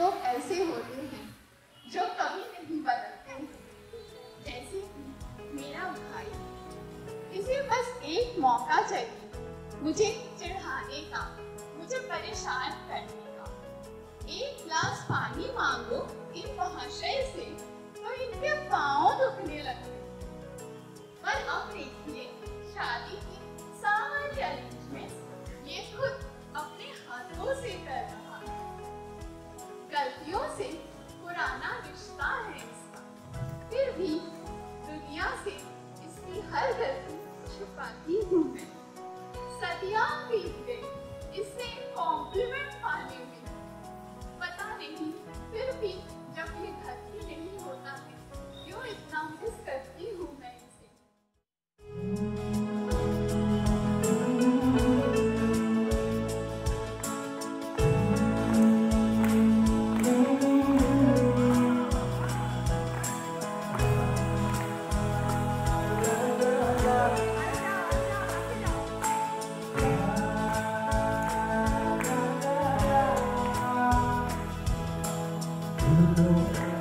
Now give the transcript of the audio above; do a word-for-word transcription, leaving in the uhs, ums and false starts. लोग ऐसे होते हैं जो कभी नहीं बदलते हैं। जैसे मेरा भाई, इसे बस एक मौका चाहिए मुझे चिढ़ाने का, मुझे परेशान करने का। एक गिलास पानी मांगो इन महाशय से तो इनके पाँव दुखने लगते। पर अब देखिए, शादी की सारी अरेंजमेंट ये खुद अपने हाथों से कर रहा है। गलतियों से पुराना रिश्ता है इसका, फिर भी दुनिया से इसकी हर गलती छुपाती हूँ मैं। सदियाँ बीत गई इससे कॉम्प्लीमेंट पाने में, पता नहीं फिर भी जब ये घर में नहीं होता है क्यों इतना मिस करती हूँ मैं। No.